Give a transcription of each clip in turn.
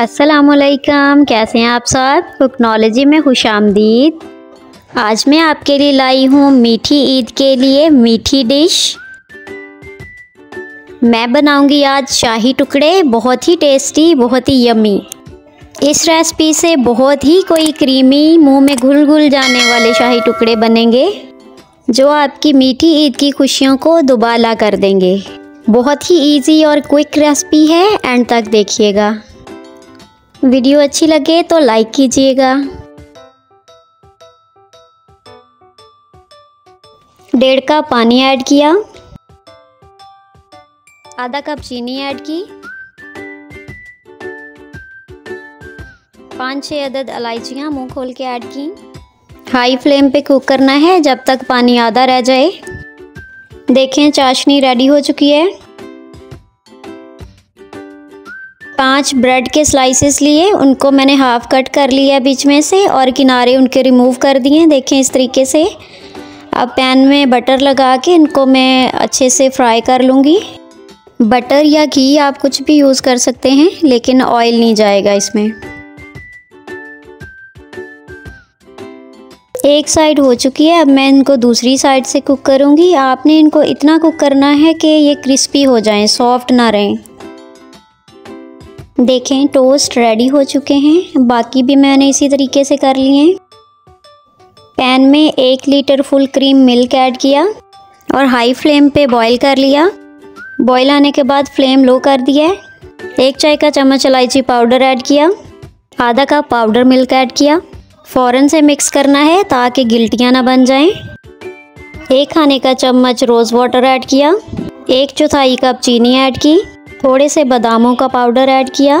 अस्सलाम वालेकुम, कैसे हैं आप सब। कुकनॉलोजी में खुश आमदीद। आज मैं आपके लिए लाई हूँ मीठी ईद के लिए मीठी डिश। मैं बनाऊंगी आज शाही टुकड़े, बहुत ही टेस्टी, बहुत ही यम्मी। इस रेसिपी से बहुत ही कोई क्रीमी, मुंह में घुल घुल जाने वाले शाही टुकड़े बनेंगे जो आपकी मीठी ईद की खुशियों को दुबाला कर देंगे। बहुत ही ईजी और क्विक रेसिपी है, एंड तक देखिएगा। वीडियो अच्छी लगे तो लाइक कीजिएगा। 1.5 कप पानी ऐड किया, 1/2 कप चीनी ऐड की, 5-6 अदद इलायचियाँ मुंह खोल के ऐड की। हाई फ्लेम पे कुक करना है जब तक पानी आधा रह जाए। देखें चाशनी रेडी हो चुकी है। 5 ब्रेड के स्लाइसेस लिए, उनको मैंने हाफ कट कर लिया बीच में से और किनारे उनके रिमूव कर दिए। देखें इस तरीके से। अब पैन में बटर लगा के इनको मैं अच्छे से फ्राई कर लूँगी। बटर या घी आप कुछ भी यूज़ कर सकते हैं, लेकिन ऑयल नहीं जाएगा इसमें। एक साइड हो चुकी है, अब मैं इनको दूसरी साइड से कुक करूँगी। आपने इनको इतना कुक करना है कि ये क्रिस्पी हो जाएँ, सॉफ्ट ना रहें। देखें टोस्ट रेडी हो चुके हैं, बाकी भी मैंने इसी तरीके से कर लिए। पैन में 1 litre full cream milk add किया और हाई फ्लेम पे बॉईल कर लिया। बॉईल आने के बाद फ्लेम लो कर दिया। 1 चाय का चम्मच इलायची पाउडर ऐड किया, 1/2 कप पाउडर मिल्क ऐड किया। फ़ौरन से मिक्स करना है ताकि गिल्टियाँ ना बन जाएं। 1 खाने का चम्मच रोज़ वाटर ऐड किया, 1/4 कप चीनी ऐड की, थोड़े से बादामों का पाउडर ऐड किया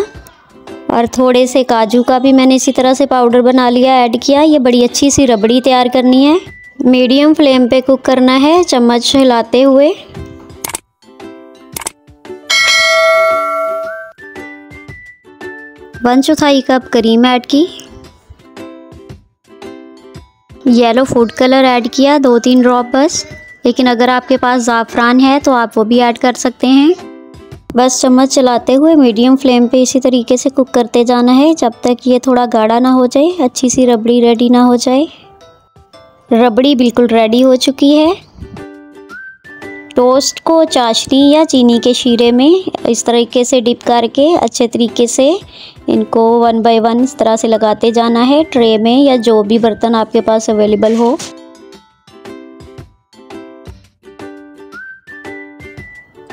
और थोड़े से काजू का भी मैंने इसी तरह से पाउडर बना लिया, ऐड किया। ये बड़ी अच्छी सी रबड़ी तैयार करनी है। मीडियम फ्लेम पे कुक करना है चम्मच हिलाते हुए। बन 1/4 कप क्रीम ऐड की, येलो फूड कलर ऐड किया 2-3 ड्रॉप बस, लेकिन अगर आपके पास ज़ाफ़रान है तो आप वो भी ऐड कर सकते हैं। बस चम्मच चलाते हुए मीडियम फ्लेम पे इसी तरीके से कुक करते जाना है जब तक ये थोड़ा गाढ़ा ना हो जाए, अच्छी सी रबड़ी रेडी ना हो जाए। रबड़ी बिल्कुल रेडी हो चुकी है। टोस्ट को चाशनी या चीनी के शीरे में इस तरीके से डिप करके अच्छे तरीके से इनको 1 बाय 1 इस तरह से लगाते जाना है ट्रे में या जो भी बर्तन आपके पास अवेलेबल हो।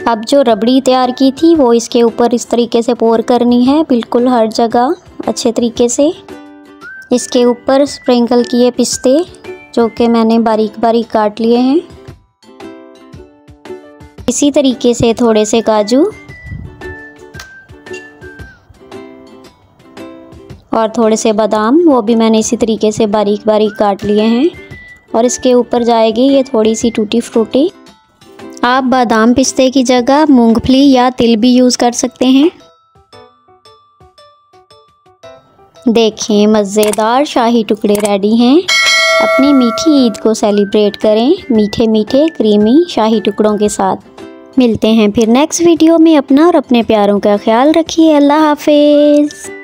अब जो रबड़ी तैयार की थी वो इसके ऊपर इस तरीके से पोर करनी है, बिल्कुल हर जगह अच्छे तरीके से। इसके ऊपर स्प्रिंकल किए पिस्ते जो कि मैंने बारीक बारीक काट लिए हैं। इसी तरीके से थोड़े से काजू और थोड़े से बादाम, वो भी मैंने इसी तरीके से बारीक बारीक काट लिए हैं। और इसके ऊपर जाएगी ये थोड़ी सी टूटी फ्रूटी। आप बादाम पिस्ते की जगह मूंगफली या तिल भी यूज़ कर सकते हैं। देखें मज़ेदार शाही टुकड़े रेडी हैं। अपनी मीठी ईद को सेलिब्रेट करें मीठे मीठे क्रीमी शाही टुकड़ों के साथ। मिलते हैं फिर नेक्स्ट वीडियो में। अपना और अपने प्यारों का ख्याल रखिए। अल्लाह हाफिज़।